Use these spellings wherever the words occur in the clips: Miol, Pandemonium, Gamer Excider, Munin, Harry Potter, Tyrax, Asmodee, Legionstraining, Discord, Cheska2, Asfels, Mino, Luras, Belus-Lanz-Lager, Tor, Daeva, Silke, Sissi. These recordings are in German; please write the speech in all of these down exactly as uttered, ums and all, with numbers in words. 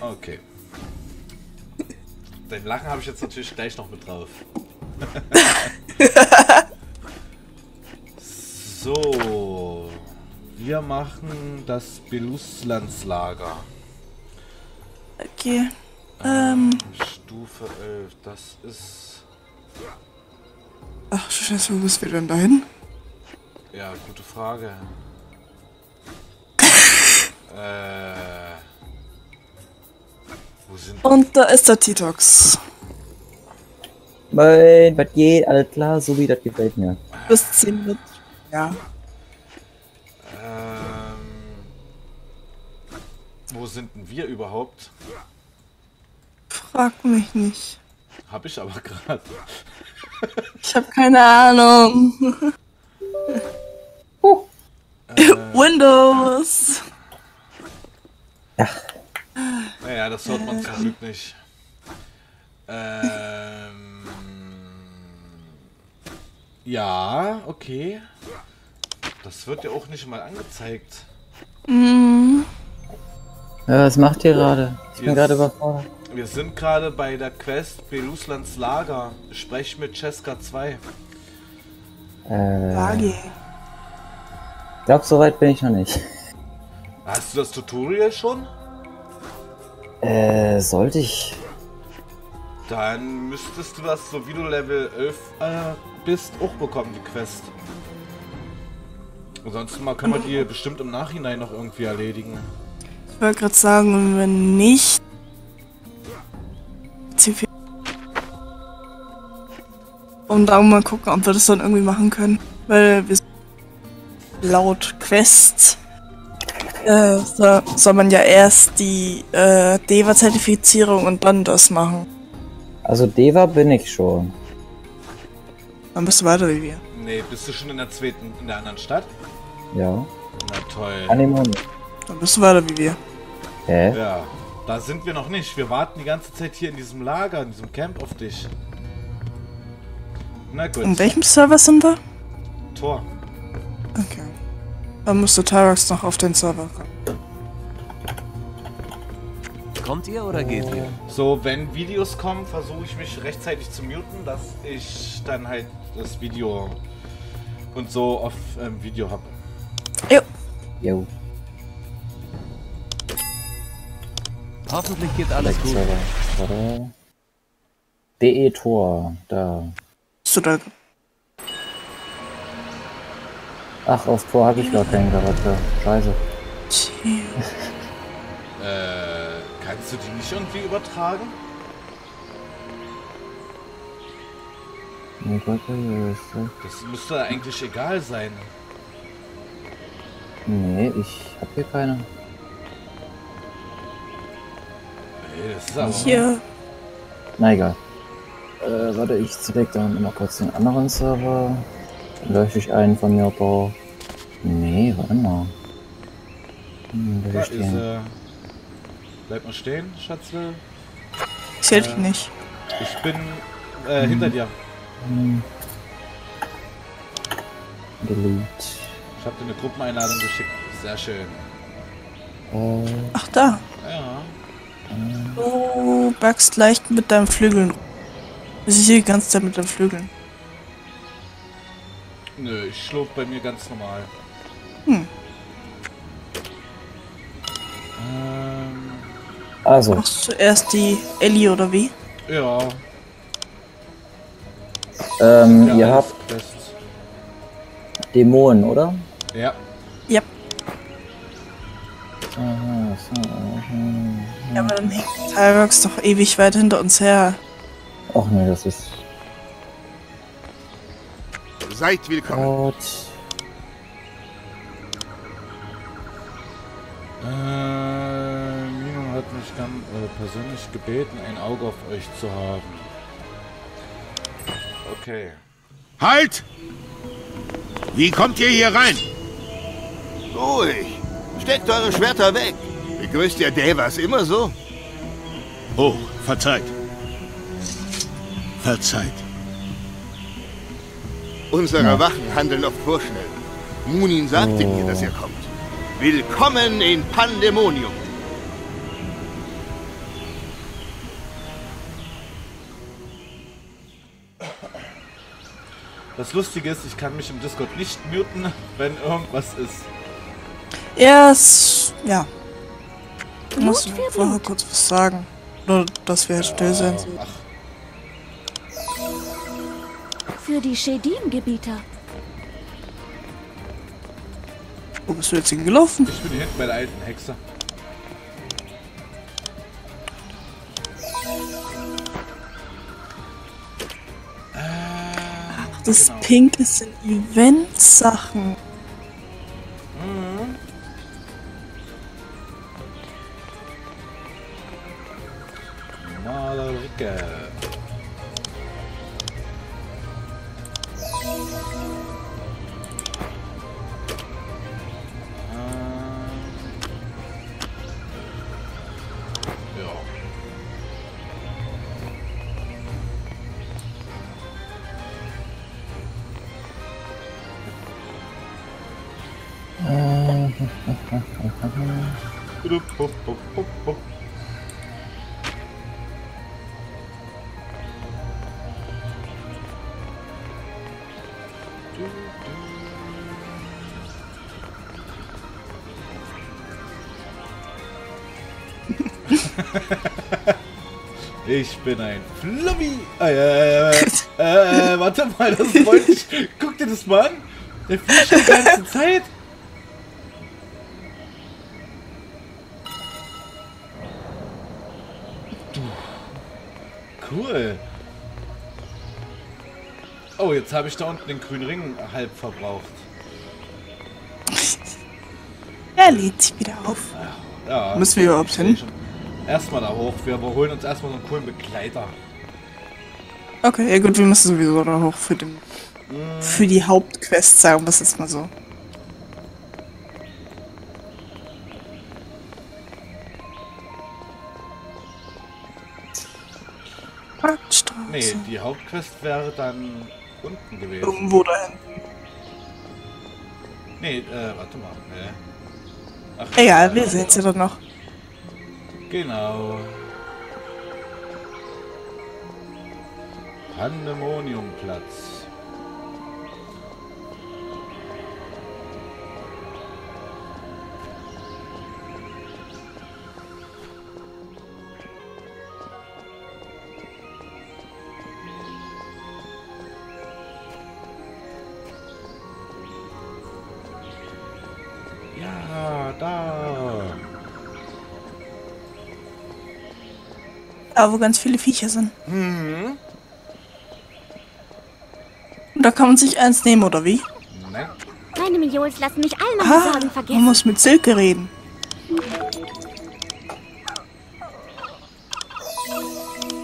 Okay. Den Lachen habe ich jetzt natürlich gleich noch mit drauf. So, wir machen das Belus-Lanz-Lager. Okay. Ähm, ähm. Stufe elf, das ist... Ach, scheiße, wo müssen wir denn dahin? Ja, gute Frage. äh... Wo sind wir? Und da ist der Titox. Moin, was geht? Alles klar, so wie das gefällt mir. Bis zehn mit. Ja. Ähm, wo sind denn wir überhaupt? Frag mich nicht. Hab ich aber gerade. Ich hab keine Ahnung. Oh. Äh, Windows. Ach. Naja, das hört man äh. zum Glück nicht. Ähm. Ja, okay. Das wird ja auch nicht mal angezeigt. Mhm. Ja, was macht ihr gerade? Ich wir bin gerade überfordert. Wir sind gerade bei der Quest Belus-Lanz-Lager. Sprech mit Cheska zwei. Äh. Lage. Ich glaube, so weit bin ich noch nicht. Hast du das Tutorial schon? Äh, sollte ich. Dann müsstest du das, so wie du Level elf äh, bist, auch bekommen, die Quest. Ansonsten mal können wir die bestimmt im Nachhinein noch irgendwie erledigen. Ich wollte gerade sagen, wenn nicht... Und da mal gucken, ob wir das dann irgendwie machen können. Weil wir laut Quest... Äh, so, soll man ja erst die äh, Daeva-Zertifizierung und dann das machen. Also Daeva bin ich schon. Dann bist du weiter wie wir. Nee, bist du schon in der zweiten, in der anderen Stadt? Ja. Na toll. Pandemonium. Dann bist du weiter wie wir. Hä? Ja, da sind wir noch nicht. Wir warten die ganze Zeit hier in diesem Lager, in diesem Camp auf dich. Na gut. In welchem Server sind wir? Tor. Okay. Dann müsste Tyrax noch auf den Server kommen. Kommt ihr oder geht ihr? So, wenn Videos kommen, versuche ich mich rechtzeitig zu muten, dass ich dann halt das Video und so auf ähm, Video habe. Jo. Jo. Hoffentlich geht alles gut. D E Tor, da. Bist du da? Ach, auf Tor habe ich gar keinen Charakter. Scheiße. äh, kannst du die nicht irgendwie übertragen? Das müsste eigentlich egal sein. Nee, ich habe hier keine. Nee, das ist aber... Hier. Na egal. Äh, warte, ich zerlege dann immer kurz den anderen Server. Lösche ich einen von mir drauf. Nee, warte mal. Hm, da ist, äh, bleib mal stehen, Schatzel. Ich hält dich äh, nicht. Ich bin äh, hm. hinter dir. Hm. Delete. Ich habe dir eine Gruppeneinladung geschickt. Sehr schön. Oh. Ach da. Ja. Du oh, backst leicht mit deinen Flügeln. Ich sehe die ganze Zeit mit deinen Flügeln. Nö, ich schlurf bei mir ganz normal. Hm. Ähm. Also. Machst du zuerst die Ellie oder wie? Ja. Ähm, ja, ihr habt Dämonen, oder? Ja. Ja. Aha, so, aha. Ja, aber dann hängt Tyrax doch ewig weit hinter uns her. Ach nee, das ist... Seid willkommen. Gott. Äh, Mino hat mich dann äh, persönlich gebeten, ein Auge auf euch zu haben. Okay. Halt! Wie kommt ihr hier rein? Ruhig. Steckt eure Schwerter weg. Begrüßt ihr Daevas immer so? Oh, verzeiht. Verzeiht. Unsere ja. Wachen handeln oft vorschnell. Munin sagte oh. mir, dass ihr kommt. Willkommen in Pandemonium. Das Lustige ist, ich kann mich im Discord nicht muten, wenn irgendwas ist. Yes. Ja. Du musst mir vorher kurz was sagen. Nur, dass wir ja, still sind. Ach. Für die Schedin-Gebieter. Wo bist du jetzt hingelaufen? Ich bin hier hinten bei der alten Hexe. Das genau. Pink ist in Event-Sachen. Mhm. Malerike. Ich bin ein Flummi. Äh, äh, äh, warte mal, das wollte ich. Guck dir das mal an. Der fliegt die ganze Zeit. Cool. Oh, jetzt habe ich da unten den grünen Ring halb verbraucht. Er lädt sich wieder auf. Ja, müssen wir überhaupt hin? Erstmal da hoch, wir holen uns erstmal so einen coolen Begleiter. Okay, ja gut, wir müssen sowieso da hoch für den, mm. für die Hauptquest, sagen wir es jetzt mal so. Nee, die Hauptquest wäre dann unten gewesen. Irgendwo da hinten. Nee, äh, warte mal, ne. Ach, egal, wir sehen sie doch noch. Genau. Pandemoniumplatz. Ja, da. Da, wo ganz viele Viecher sind. Mhm. Und da kann man sich eins nehmen, oder wie? Nein. Meine Miliols lassen mich all meine ah, Sorgen vergessen. Man muss mit Silke reden.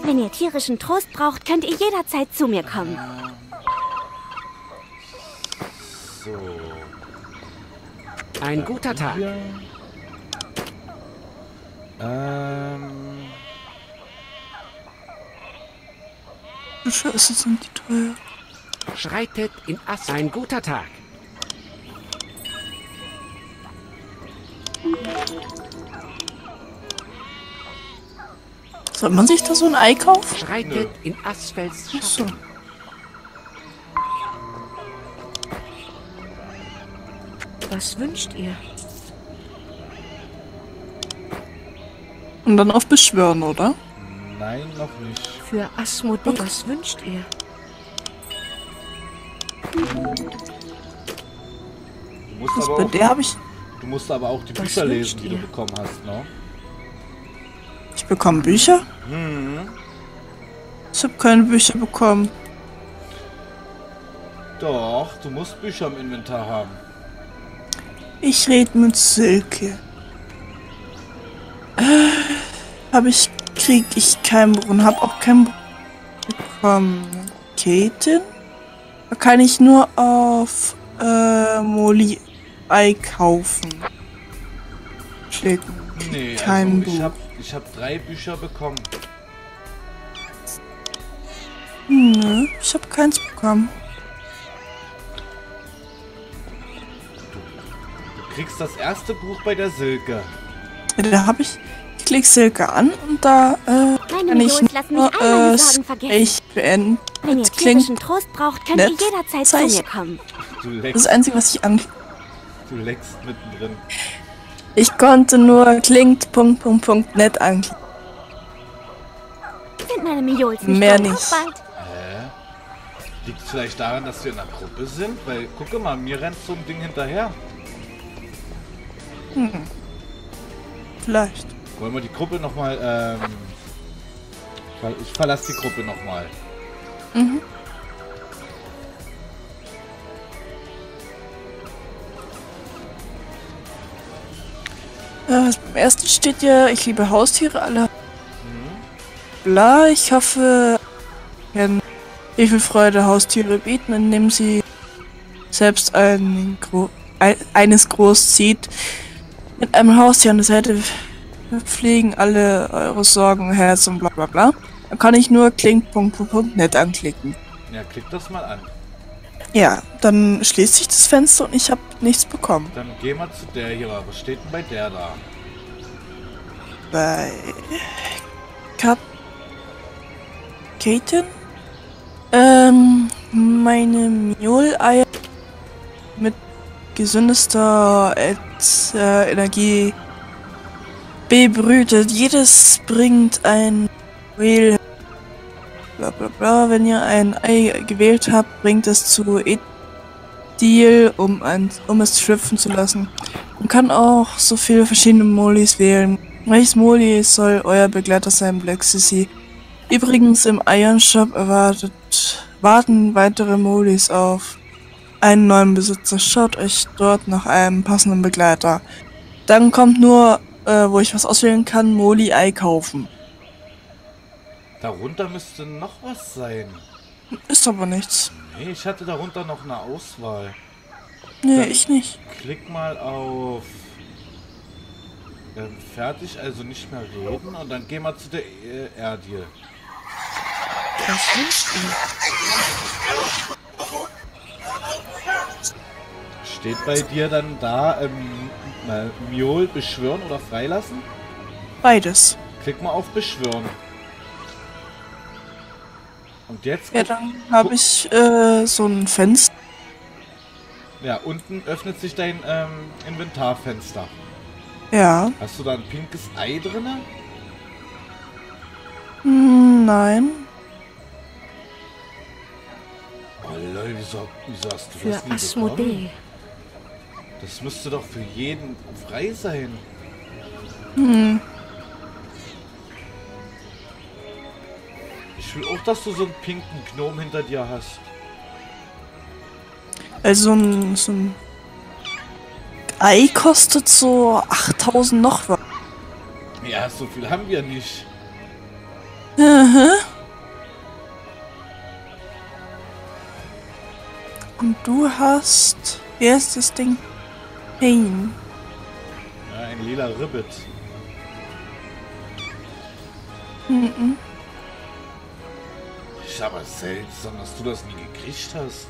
Wenn ihr tierischen Trost braucht, könnt ihr jederzeit zu mir kommen. So. Ein guter Tag. Ähm... Scheiße, sind die teuer. Schreitet in Ass. Ein guter Tag. Soll man sich da so ein Ei kaufen? Schreitet Nö. in Asfels. Achso. Was wünscht ihr? Und dann auf Beschwören, oder? Nein, noch nicht. Für Asmodee, okay. Was wünscht ihr? Du musst, aber auch, der ich... du musst aber auch die Was Bücher lesen, die ihr? du bekommen hast, ne? Ich bekomme Bücher? Hm. Ich habe keine Bücher bekommen. Doch, du musst Bücher im Inventar haben. Ich rede mit Silke. Habe ich... Krieg ich keinen Brunnen, hab auch keinen bekommen. Ketin? Da kann ich nur auf äh, Moli Ei kaufen. klicken. Nee, kein also Buch. Ich habe ich hab drei Bücher bekommen. Nö, ich habe keins bekommen. Du kriegst das erste Buch bei der Silke. Da habe ich... Ich klicke Silke an und da äh, kann ich nur äh, Sprech beenden. Wenn ihr tierischen Trost braucht, könnt ihr jederzeit zu mir kommen. Das ist das Einzige, was ich an... Du leckst mittendrin. Ich konnte nur klingt Punkt, Punkt, Punkt, net anklicken. Sind meine Miols nicht mehr nicht. Hä? Liegt es vielleicht daran, dass wir in einer Gruppe sind? Weil, guck mal, mir rennt so ein Ding hinterher. Hm. Vielleicht. Wollen wir die Gruppe nochmal, ähm... Ich verlasse die Gruppe nochmal. Mhm. Äh, beim ersten steht ja, ich liebe Haustiere, alle... Mhm. Bla, ich hoffe... Ich will Freude Haustiere bieten, indem sie selbst einen Gro ein, eines groß zieht. Mit einem Haustier an der Seite... Wir pflegen alle eure Sorgen, Herz und bla bla bla. Dann kann ich nur klingt punkt punkt punkt net anklicken. Ja, klick das mal an. Ja, dann schließt sich das Fenster und ich habe nichts bekommen. Dann geh mal zu der hier. Was steht denn bei der da? Bei... Kat... Katen? Ähm... Meine Miol-Eier mit gesündester äh, Energie... Bebrütet. Jedes bringt ein Wähl. Blablabla. Bla. Wenn ihr ein Ei gewählt habt, bringt es zu Edil, um, ein, um es schlüpfen zu lassen. Man kann auch so viele verschiedene Molis wählen. Welches Moli soll euer Begleiter sein, Black Sissi? Übrigens im Iron Shop erwartet, warten weitere Molis auf einen neuen Besitzer. Schaut euch dort nach einem passenden Begleiter. Dann kommt nur... Äh, wo ich was auswählen kann, Moli-Ei kaufen. Darunter müsste noch was sein. Ist aber nichts. Nee, ich hatte darunter noch eine Auswahl. Nee, dann ich nicht. Klick mal auf... Ähm, fertig, also nicht mehr reden und dann geh mal zu der äh, Erdie. Was wünschst du? Steht bei dir dann da... Ähm, Mal Miol beschwören oder freilassen? Beides. Klick mal auf beschwören. Und jetzt... Ja, dann habe ich äh, so ein Fenster. Ja, unten öffnet sich dein ähm, Inventarfenster. Ja. Hast du da ein pinkes Ei drinne? Mm, nein. Oh Leute, wieso, wieso hast du das nie bekommen? Das müsste doch für jeden frei sein. Hm. Ich will auch, dass du so einen pinken Gnom hinter dir hast. Also ein, so ein Ei kostet so achttausend noch was. Ja, so viel haben wir nicht. Mhm. Und du hast... Wie heißt das Ding? Pain. Ja, ein lila Ribbit. Mhm. Ist aber seltsam, dass du das nie gekriegt hast.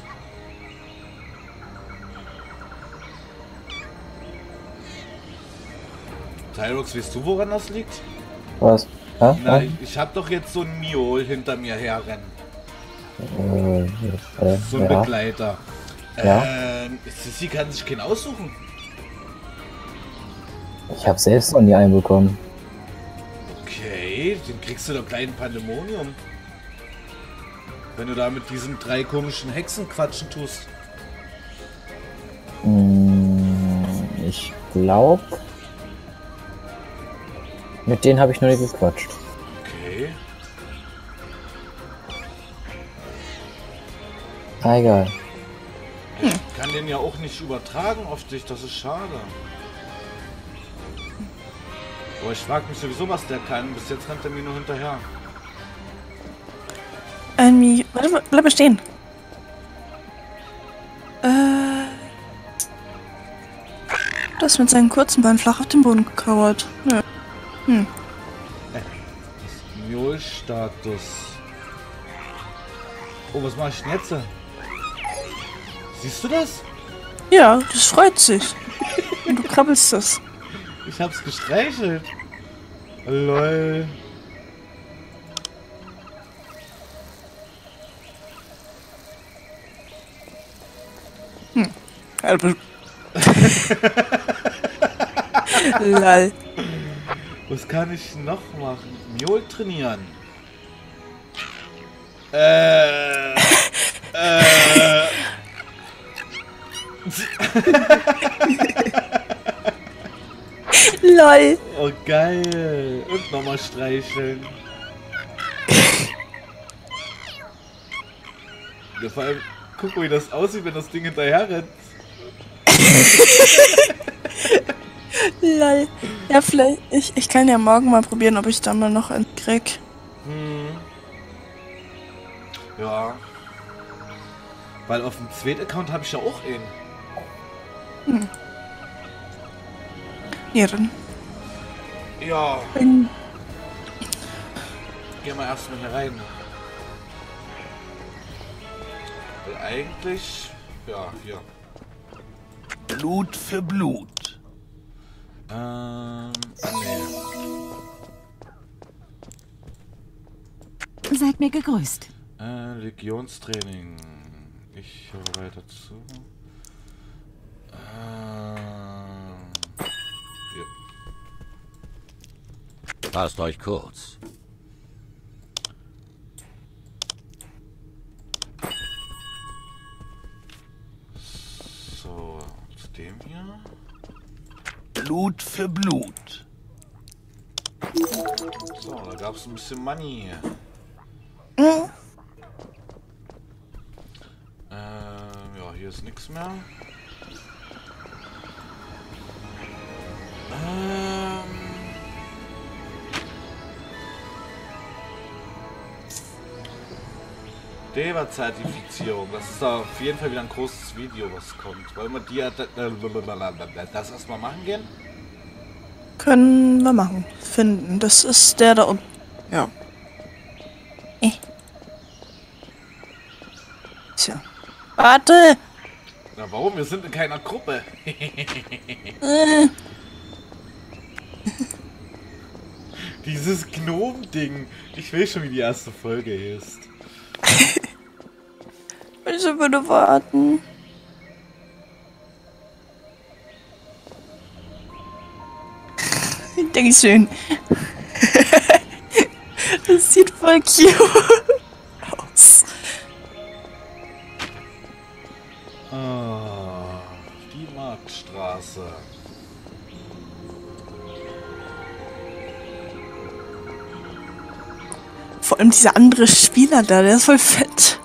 Tyrax, weißt du, woran das liegt? Was? Ha? Na, ich, ich hab doch jetzt so ein Miol hinter mir herrennen. Äh, äh, so ein ja. Begleiter. Ja? Äh, Sissi kann sich keinen aussuchen. Ich habe selbst noch nie einen bekommen. Okay, den kriegst du doch gleich in Pandemonium. Wenn du da mit diesen drei komischen Hexen quatschen tust. Ich glaube... Mit denen habe ich noch nie gequatscht. Okay. Ah, egal. Ich kann den ja auch nicht übertragen auf dich, das ist schade. Aber ich frag mich sowieso, was der kann. Bis jetzt rennt der Mino hinterher. Ein Mino... Bleib, bleib stehen. Äh... ist mit seinen kurzen Beinen flach auf den Boden gekauert. Nö. Hm. Miol-Status. Oh, was mache ich denn jetzt? Siehst du das? Ja, das freut sich. Und du krabbelst das. Ich hab's gestreichelt. Lol. Hm. Lol. Was kann ich noch machen? Miol trainieren. Äh. äh. Lol. Oh geil. Und nochmal streicheln. Ja, vor allem, guck mal, wie das aussieht, wenn das Ding hinterher rennt. Lol. Ja, vielleicht. Ich, ich kann ja morgen mal probieren, ob ich da mal noch einen krieg. Hm. Ja. Weil auf dem zweiten Account habe ich ja auch einen. Hm. Ja, dann. Ja. Ähm. Geh mal erstmal hier rein. Weil eigentlich. Ja, hier. Blut für Blut. Ähm. Nee. Seid mir gegrüßt. Äh, Legionstraining. Ich höre weiter zu. Ähm. Ja. Passt euch kurz. So, zu dem hier. Blut für Blut. So, da gab's ein bisschen Money. Mhm. Hier ist nichts mehr. Ähm Daeva-Zertifizierung. Das ist da auf jeden Fall wieder ein großes Video, was kommt. Wollen wir die das erstmal machen gehen? Können wir machen. Finden. Das ist der da unten. Ja. Eh. Tja. Warte! Na warum? Wir sind in keiner Gruppe. Dieses Gnom-Ding. Ich will schon, wie die erste Folge ist. Bitte würde warten. Dankeschön. Das sieht voll cute aus. Ah, die Marktstraße. Vor allem dieser andere Spieler da, der ist voll fett.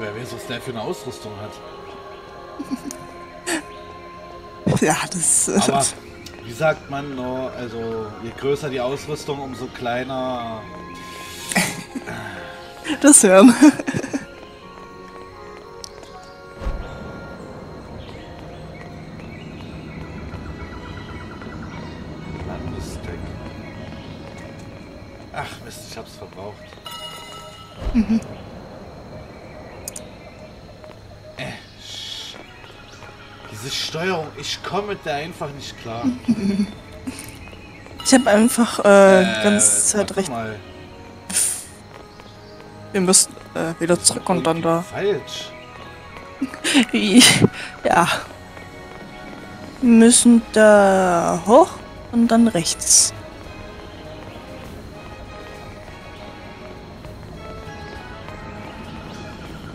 Wer weiß, was der für eine Ausrüstung hat. Ja, das ist... Aber, wie sagt man, also je größer die Ausrüstung, umso kleiner... Das hören. Ich hab's verbraucht. Mhm. Äh, diese Steuerung, ich komme mit der einfach nicht klar. Ich hab einfach äh, äh, ganz Zeit recht. Mal. Wir müssen äh, wieder zurück und dann da. Falsch. Ja. Wir müssen da hoch und dann rechts.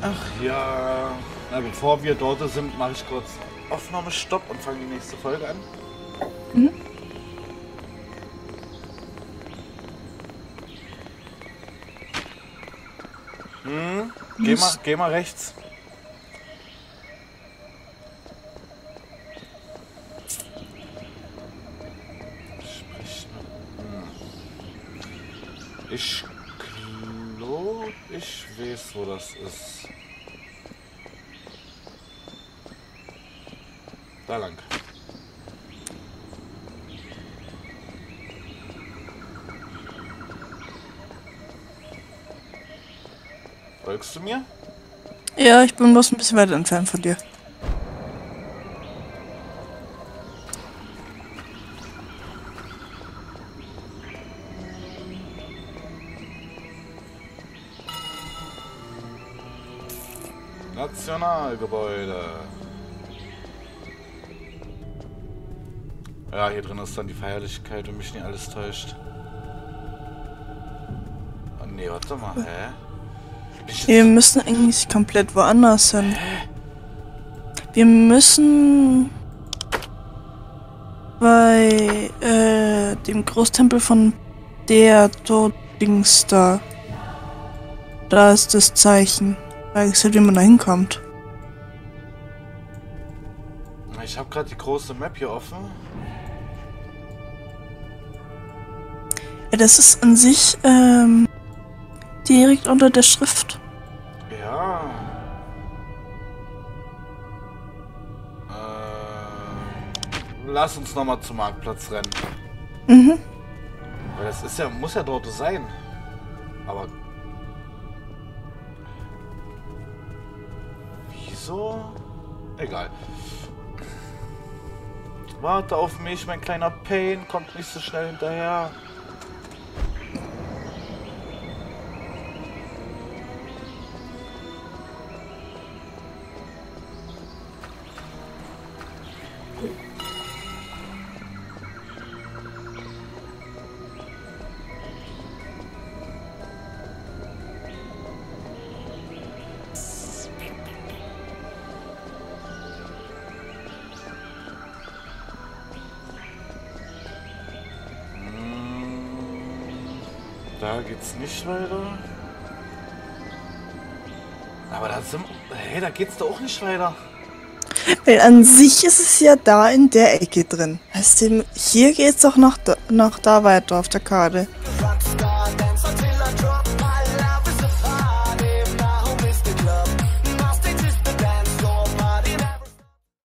Ach ja, na, bevor wir dort sind, mache ich kurz Aufnahme Stopp und fange die nächste Folge an. Mhm. Hm, geh mal, geh mal rechts. Ich glaube, ich weiß, wo das ist. Da lang. Folgst du mir? Ja, ich bin bloß ein bisschen weiter entfernt von dir. Nationalgebäude. Ja, hier drin ist dann die Feierlichkeit, und mich nicht alles täuscht. Oh ne, warte mal, hä? Wir müssen eigentlich komplett woanders hin. Wir müssen bei äh, dem Großtempel von der Todings da. Da ist das Zeichen. Da ist halt, wie man da hinkommt. Ich habe gerade die große Map hier offen. Ja, das ist an sich ähm, direkt unter der Schrift. Ja. Äh, lass uns nochmal zum Marktplatz rennen. Mhm. Weil das ist ja, muss ja dort sein. Aber wieso? Egal. Warte auf mich, mein kleiner Pain kommt nicht so schnell hinterher. Da geht's nicht weiter. Aber da sind. Hey, da geht's doch auch nicht weiter. Weil an sich ist es ja da in der Ecke drin. Heißt, hier geht's doch noch da, noch da weiter auf der Karte.